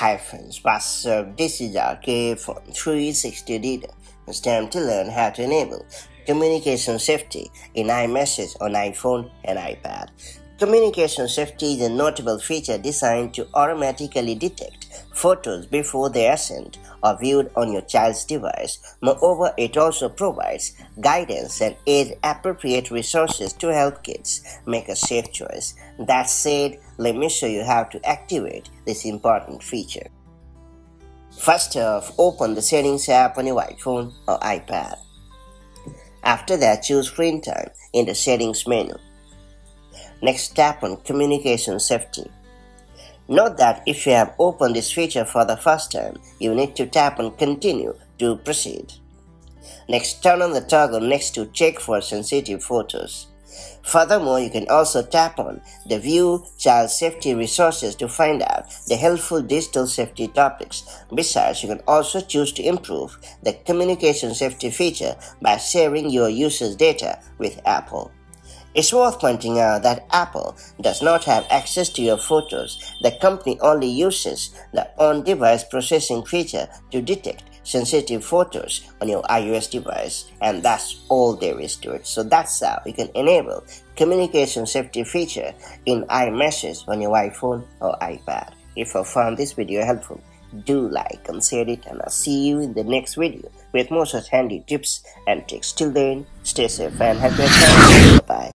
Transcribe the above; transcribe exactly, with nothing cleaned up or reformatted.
Hi friends, what's up? This is our K-phone three sixty Reader. It's time to learn how to enable communication safety in iMessage on iPhone and iPad. Communication safety is a notable feature designed to automatically detect photos before they are sent or viewed on your child's device. Moreover, it also provides guidance and age-appropriate resources to help kids make a safe choice. That said, let me show you how to activate this important feature. First off, open the Settings app on your iPhone or iPad. After that, choose Screen Time in the Settings menu. Next, tap on Communication Safety. Note that if you have opened this feature for the first time, you need to tap on Continue to proceed. Next, turn on the toggle next to Check for Sensitive Photos. Furthermore, you can also tap on the View Child Safety Resources to find out the helpful digital safety topics. Besides, you can also choose to improve the communication safety feature by sharing your users' data with Apple. It's worth pointing out that Apple does not have access to your photos. The company only uses the on-device processing feature to detect sensitive photos on your iOS device, and that's all there is to it. So that's how you can enable communication safety feature in iMessage on your iPhone or iPad. If you found this video helpful, do like and share it, and I'll see you in the next video with more such handy tips and tricks. Till then, stay safe and happy. Bye.